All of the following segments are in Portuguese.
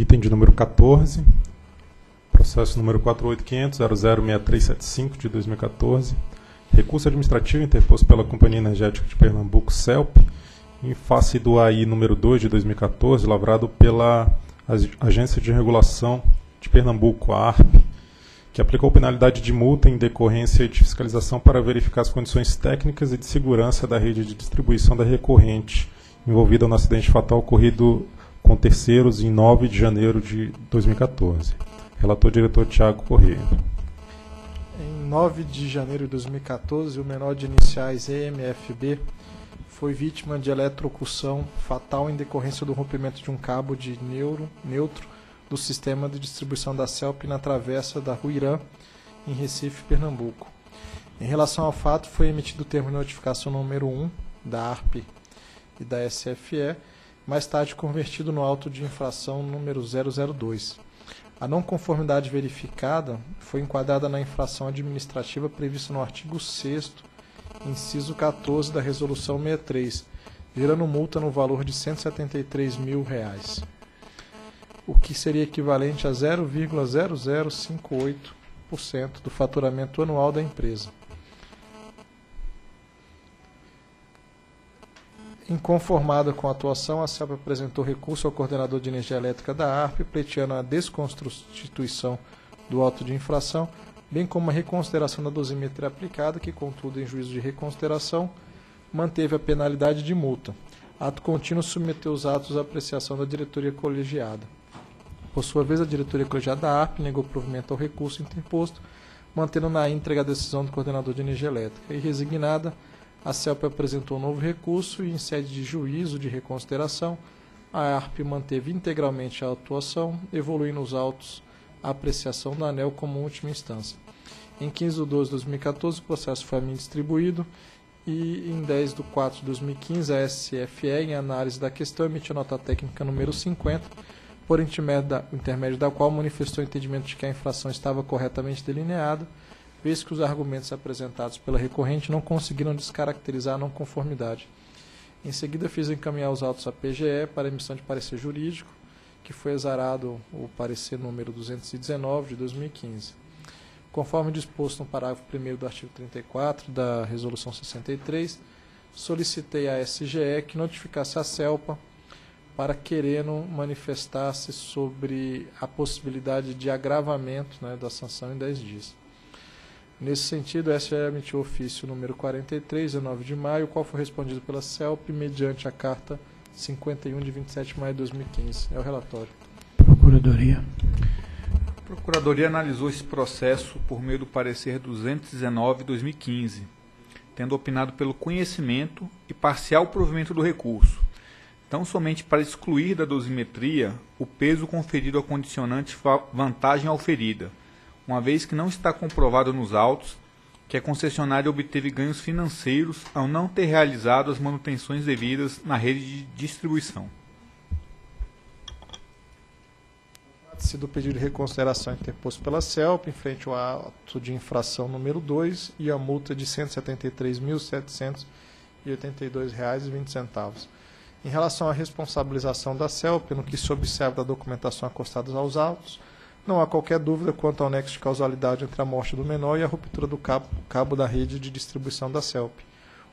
Item de número 14, processo número 48500006375 de 2014, recurso administrativo interposto pela Companhia Energética de Pernambuco, CELP, em face do AI número 2 de 2014, lavrado pela Agência de Regulação de Pernambuco, a ARP, que aplicou penalidade de multa em decorrência de fiscalização para verificar as condições técnicas e de segurança da rede de distribuição da recorrente envolvida no acidente fatal ocorrido com terceiros em 9 de janeiro de 2014. Relator diretor Tiago Correia. Em 9 de janeiro de 2014, o menor de iniciais EMFB foi vítima de eletrocução fatal em decorrência do rompimento de um cabo de neutro do sistema de distribuição da CELP na travessa da Ruirã, em Recife, Pernambuco. Em relação ao fato, foi emitido o termo de notificação número 1 da ARP e da SFE, mais tarde convertido no auto de infração número 002. A não conformidade verificada foi enquadrada na infração administrativa prevista no artigo 6º, inciso 14 da Resolução 63, gerando multa no valor de R$ 173.000, o que seria equivalente a 0,0058% do faturamento anual da empresa. Inconformada com a atuação, a CELP apresentou recurso ao coordenador de energia elétrica da ARP, pleiteando a desconstituição do auto de infração, bem como a reconsideração da dosimetria aplicada, que, contudo, em juízo de reconsideração, manteve a penalidade de multa. Ato contínuo submeteu os atos à apreciação da diretoria colegiada. Por sua vez, a diretoria colegiada da ARP negou provimento ao recurso interposto, mantendo na íntegra a decisão do coordenador de energia elétrica. E resignada, a CELP apresentou um novo recurso e, em sede de juízo de reconsideração, a ARP manteve integralmente a atuação, evoluindo os autos à apreciação da ANEEL como última instância. Em 15 de 12 de 2014, o processo foi a mim distribuído e, em 10 de 4 de 2015, a SFE, em análise da questão, emitiu nota técnica número 50, por intermédio da qual manifestou o entendimento de que a infração estava corretamente delineada, vez que os argumentos apresentados pela recorrente não conseguiram descaracterizar a não conformidade. Em seguida, fiz encaminhar os autos à PGE para emissão de parecer jurídico, que foi exarado o parecer número 219 de 2015. Conforme disposto no parágrafo 1º do artigo 34 da Resolução 63, solicitei à SGE que notificasse a CELP para querendo manifestar-se sobre a possibilidade de agravamento, da sanção em 10 dias. Nesse sentido, a SGE emitiu o ofício número 43, 19 de maio, qual foi respondido pela CELP mediante a carta 51 de 27 de maio de 2015. É o relatório. Procuradoria. A Procuradoria analisou esse processo por meio do parecer 219 de 2015, tendo opinado pelo conhecimento e parcial provimento do recurso, tão somente para excluir da dosimetria o peso conferido ao condicionante vantagem auferida, uma vez que não está comprovado nos autos que a concessionária obteve ganhos financeiros ao não ter realizado as manutenções devidas na rede de distribuição. Trata-se do pedido de reconsideração interposto pela CELP, em frente ao auto de infração número 2 e a multa de R$ 173.782,20. Em relação à responsabilização da CELP, no que se observa da documentação acostada aos autos, não há qualquer dúvida quanto ao nexo de causalidade entre a morte do menor e a ruptura do cabo da rede de distribuição da CELP.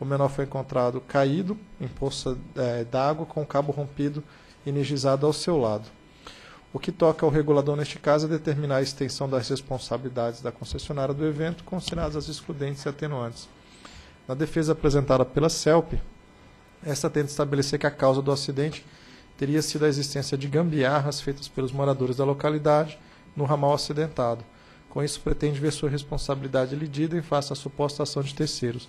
O menor foi encontrado caído em poça d'água com o cabo rompido e energizado ao seu lado. O que toca ao regulador neste caso é determinar a extensão das responsabilidades da concessionária do evento, consideradas as excludentes e atenuantes. Na defesa apresentada pela CELP, esta tenta estabelecer que a causa do acidente teria sido a existência de gambiarras feitas pelos moradores da localidade no ramal acidentado. Com isso, pretende ver sua responsabilidade lidida em face à suposta ação de terceiros.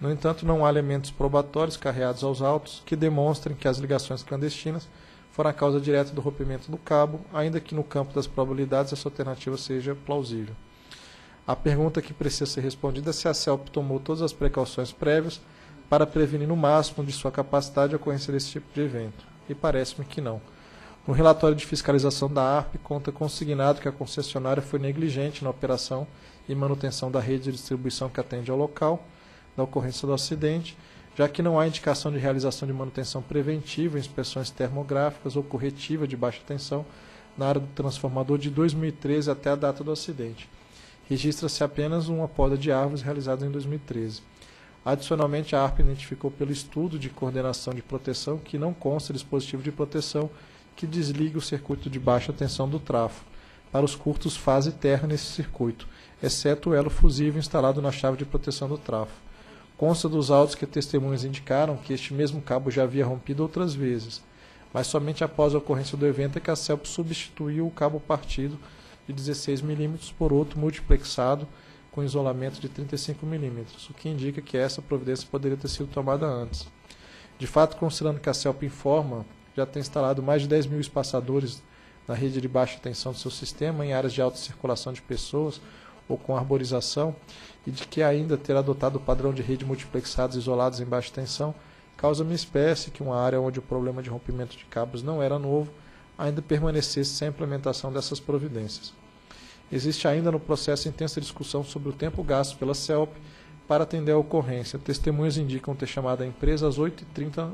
No entanto, não há elementos probatórios carreados aos autos que demonstrem que as ligações clandestinas foram a causa direta do rompimento do cabo, ainda que no campo das probabilidades essa alternativa seja plausível. A pergunta que precisa ser respondida é se a CELP tomou todas as precauções prévias para prevenir no máximo de sua capacidade a ocorrência desse tipo de evento. E parece-me que não. No relatório de fiscalização da ARP, conta consignado que a concessionária foi negligente na operação e manutenção da rede de distribuição que atende ao local da ocorrência do acidente, já que não há indicação de realização de manutenção preventiva, inspeções termográficas ou corretiva de baixa tensão, na área do transformador de 2013 até a data do acidente. Registra-se apenas uma poda de árvores realizada em 2013. Adicionalmente, a ARPA identificou pelo estudo de coordenação de proteção que não consta dispositivo de proteção que desliga o circuito de baixa tensão do trafo para os curtos fase terra nesse circuito, exceto o elo fusível instalado na chave de proteção do trafo. Consta dos autos que testemunhas indicaram que este mesmo cabo já havia rompido outras vezes, mas somente após a ocorrência do evento é que a CELP substituiu o cabo partido de 16 mm por outro multiplexado com isolamento de 35 mm, o que indica que essa providência poderia ter sido tomada antes. De fato, considerando que a CELP informa, já tem instalado mais de 10 mil espaçadores na rede de baixa tensão do seu sistema, em áreas de alta circulação de pessoas ou com arborização, e de que ainda ter adotado o padrão de rede multiplexados isolados em baixa tensão, causa-me espécie que uma área onde o problema de rompimento de cabos não era novo, ainda permanecesse sem a implementação dessas providências. Existe ainda no processo intensa discussão sobre o tempo gasto pela CELP para atender a ocorrência. Testemunhas indicam ter chamado a empresa às 8h30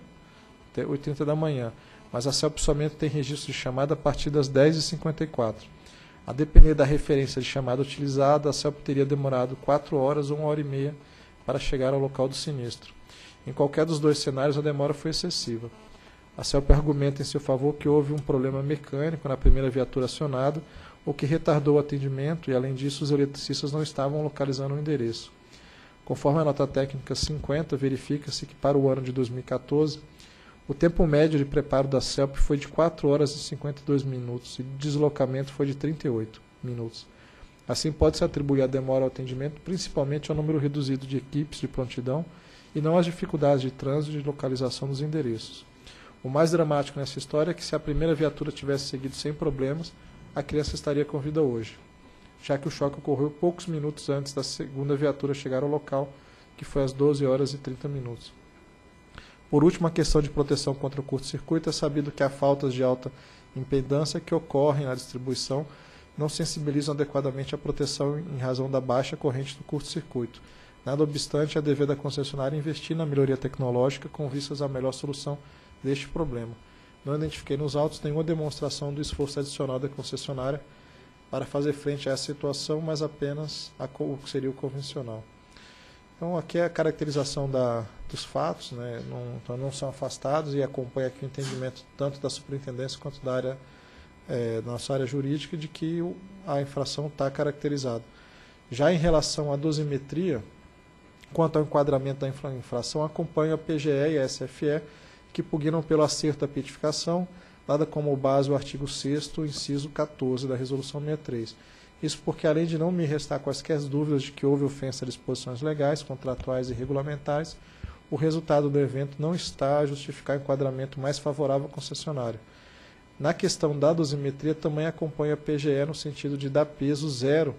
da manhã, mas a CELP somente tem registro de chamada a partir das 10h54. A depender da referência de chamada utilizada, a CELP teria demorado 4 horas ou 1 hora e meia para chegar ao local do sinistro. Em qualquer dos dois cenários, a demora foi excessiva. A CELP argumenta em seu favor que houve um problema mecânico na primeira viatura acionada, o que retardou o atendimento e, além disso, os eletricistas não estavam localizando o endereço. Conforme a nota técnica 50, verifica-se que para o ano de 2014, o tempo médio de preparo da CELP foi de 4 horas e 52 minutos e o deslocamento foi de 38 minutos. Assim, pode-se atribuir a demora ao atendimento principalmente ao número reduzido de equipes de prontidão e não às dificuldades de trânsito e de localização dos endereços. O mais dramático nessa história é que se a primeira viatura tivesse seguido sem problemas, a criança estaria com vida hoje, já que o choque ocorreu poucos minutos antes da segunda viatura chegar ao local, que foi às 12 horas e 30 minutos. Por último, a questão de proteção contra o curto-circuito. É sabido que há faltas de alta impedância que ocorrem na distribuição não sensibilizam adequadamente a proteção em razão da baixa corrente do curto-circuito. Nada obstante, é dever da concessionária investir na melhoria tecnológica com vistas à melhor solução deste problema. Não identifiquei nos autos nenhuma demonstração do esforço adicional da concessionária para fazer frente a essa situação, mas apenas o que seria o convencional. Então, aqui é a caracterização dos fatos, né? Não são afastados, e acompanha aqui o entendimento tanto da superintendência quanto da área, nossa área jurídica, de que a infração está caracterizada. Já em relação à dosimetria, quanto ao enquadramento da infração, acompanha a PGE e a SFE, que pugnam pelo acerto da petificação, dada como base o artigo 6º, inciso 14 da Resolução 63. Isso porque, além de não me restar quaisquer dúvidas de que houve ofensa a disposições legais, contratuais e regulamentares, o resultado do evento não está a justificar enquadramento mais favorável ao concessionário. Na questão da dosimetria, também acompanha a PGE no sentido de dar peso zero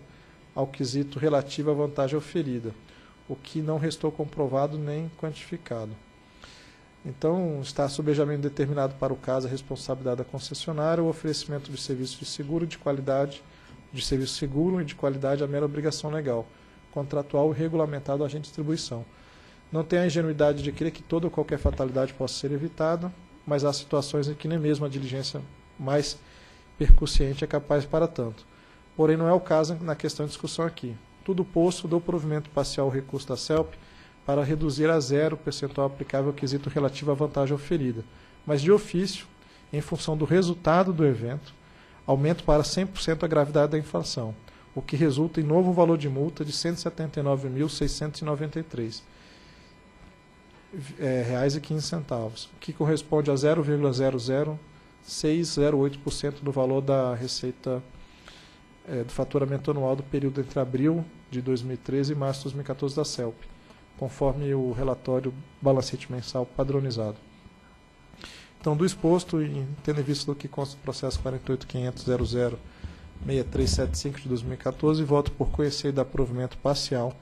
ao quesito relativo à vantagem oferida, o que não restou comprovado nem quantificado. Então, está sobejamento determinado para o caso a responsabilidade da concessionária, o oferecimento de serviço de seguro de qualidade, de serviço seguro e de qualidade, a mera obrigação legal, contratual e regulamentado ao agente de distribuição. Não tem a ingenuidade de crer que toda ou qualquer fatalidade possa ser evitada, mas há situações em que nem mesmo a diligência mais percussiente é capaz para tanto. Porém, não é o caso na questão de discussão aqui. Tudo posto, dou provimento parcial ao recurso da CELP, para reduzir a zero o percentual aplicável ao quesito relativo à vantagem oferida, mas de ofício, em função do resultado do evento, aumento para 100% a gravidade da infração, o que resulta em novo valor de multa de R$ 179.693,15, o que corresponde a 0,00608% do valor da receita do faturamento anual do período entre abril de 2013 e março de 2014 da CELP, conforme o relatório balancete mensal padronizado. Então, do exposto, e tendo em vista do que consta do processo 48.500.00.6375 de 2014, voto por conhecer e dar provimento parcial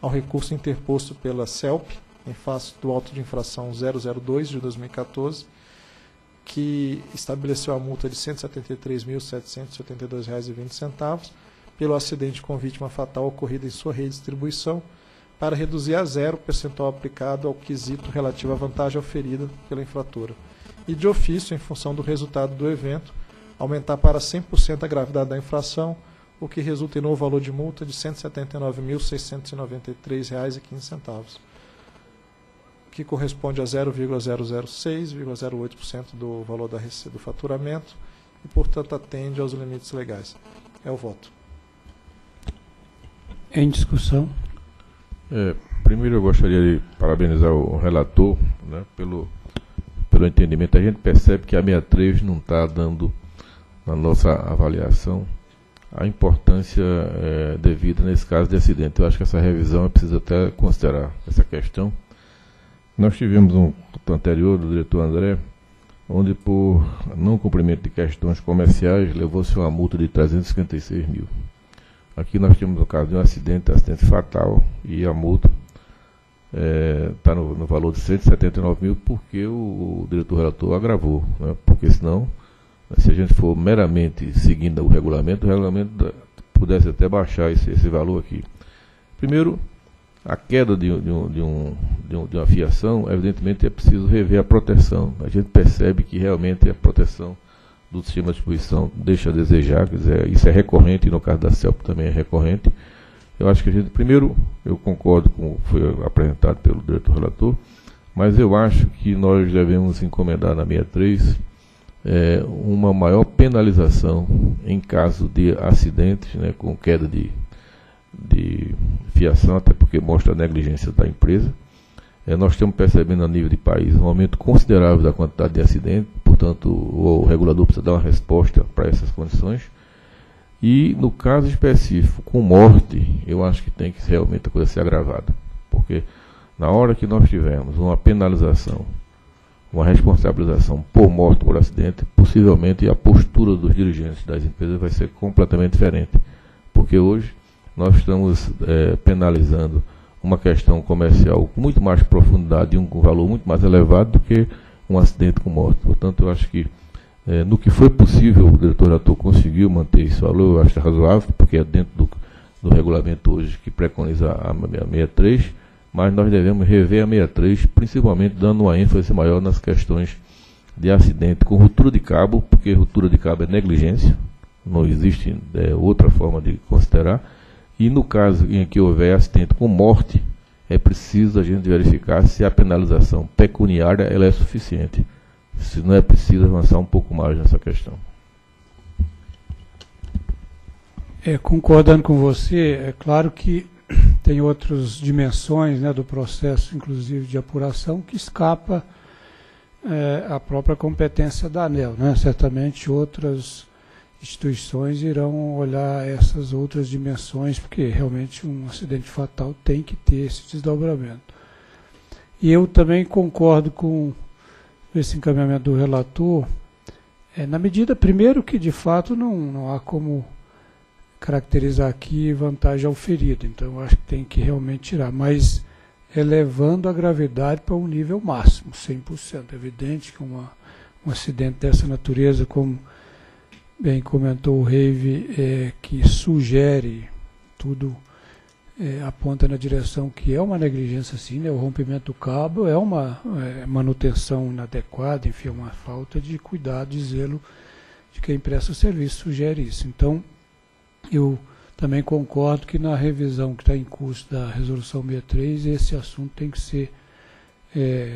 ao recurso interposto pela CELP, em face do auto de infração 002 de 2014, que estabeleceu a multa de R$ 173.772,20 pelo acidente com vítima fatal ocorrido em sua redistribuição, para reduzir a zero o percentual aplicado ao quesito relativo à vantagem oferida pela infratora, e de ofício, em função do resultado do evento, aumentar para 100% a gravidade da infração, o que resulta em novo valor de multa de R$ 179.693,15, que corresponde a 0,006,08% do valor do faturamento e, portanto, atende aos limites legais. É o voto. Em discussão. Primeiro, eu gostaria de parabenizar o relator, né, pelo entendimento. A gente percebe que a 63 não está dando, na nossa avaliação, a importância devida nesse caso de acidente. Eu acho que essa revisão é preciso até considerar essa questão. Nós tivemos um anterior do diretor André, onde por não cumprimento de questões comerciais levou-se uma multa de 356 mil. Aqui nós temos o caso de um acidente fatal, e a multa está no valor de 179 mil porque o diretor relator agravou, né? Porque senão, se a gente for meramente seguindo o regulamento pudesse até baixar esse valor aqui. Primeiro, a queda de uma fiação, evidentemente é preciso rever a proteção. A gente percebe que realmente a proteção do sistema de distribuição deixa a desejar, quer dizer, isso é recorrente, e no caso da CELP também é recorrente. Eu acho que a gente, primeiro, eu concordo com o que foi apresentado pelo diretor relator, mas eu acho que nós devemos encomendar na 63 uma maior penalização em caso de acidentes, né, com queda de fiação, até porque mostra a negligência da empresa. Nós estamos percebendo a nível de país um aumento considerável da quantidade de acidentes, portanto o regulador precisa dar uma resposta para essas condições. E no caso específico, com morte, eu acho que tem que realmente a coisa ser agravada, porque na hora que nós tivermos uma penalização, uma responsabilização por morte por acidente, possivelmente a postura dos dirigentes das empresas vai ser completamente diferente. Porque hoje nós estamos penalizando uma questão comercial com muito mais profundidade e um valor muito mais elevado do que um acidente com morte. Portanto, eu acho que no que foi possível, o diretor-ator conseguiu manter esse valor, eu acho razoável, porque é dentro do regulamento hoje que preconiza a 63, mas nós devemos rever a 63, principalmente dando uma ênfase maior nas questões de acidente com ruptura de cabo, porque ruptura de cabo é negligência, não existe outra forma de considerar, e no caso em que houver acidente com morte, é preciso a gente verificar se a penalização pecuniária ela é suficiente, se não é preciso avançar um pouco mais nessa questão. Concordando com você, é claro que tem outras dimensões, né, do processo, inclusive de apuração, que escapa à própria competência da ANEEL, né? Certamente outras instituições irão olhar essas outras dimensões, porque realmente um acidente fatal tem que ter esse desdobramento. E eu também concordo com esse encaminhamento do relator, na medida, primeiro, que de fato não há como caracterizar aqui vantagem ao ferido, então eu acho que tem que realmente tirar, mas elevando a gravidade para um nível máximo, 100%. É evidente que um acidente dessa natureza, como bem comentou o Reive, que sugere, tudo aponta na direção que é uma negligência sim, né? O rompimento do cabo é uma manutenção inadequada, enfim, é uma falta de cuidado e zelo de quem presta serviço, sugere isso. Então, eu também concordo que na revisão que está em curso da Resolução 63, esse assunto tem que ser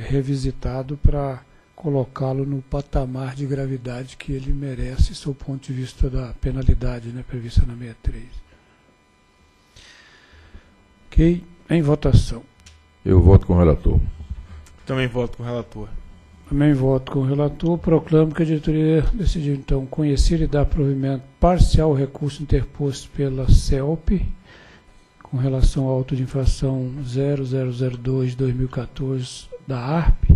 revisitado para colocá-lo no patamar de gravidade que ele merece, sob o ponto de vista da penalidade, né, prevista na 63. Ok? Em votação. Eu voto com o relator. Também voto com o relator. Também voto com o relator. Proclamo que a diretoria decidiu, então, conhecer e dar provimento parcial ao recurso interposto pela CELP com relação ao auto de infração 0002/2014 da ARP,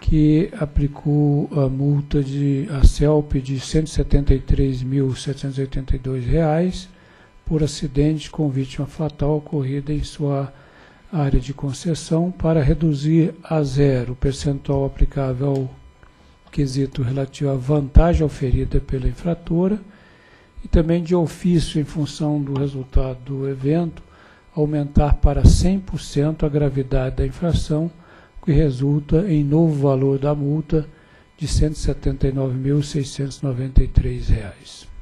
que aplicou a multa à CELP de R$ 173.782 por acidente com vítima fatal ocorrida em sua área de concessão, para reduzir a zero o percentual aplicável ao quesito relativo à vantagem oferida pela infratora, e também, de ofício, em função do resultado do evento, aumentar para 100% a gravidade da infração, que resulta em novo valor da multa de de R$ 179.693.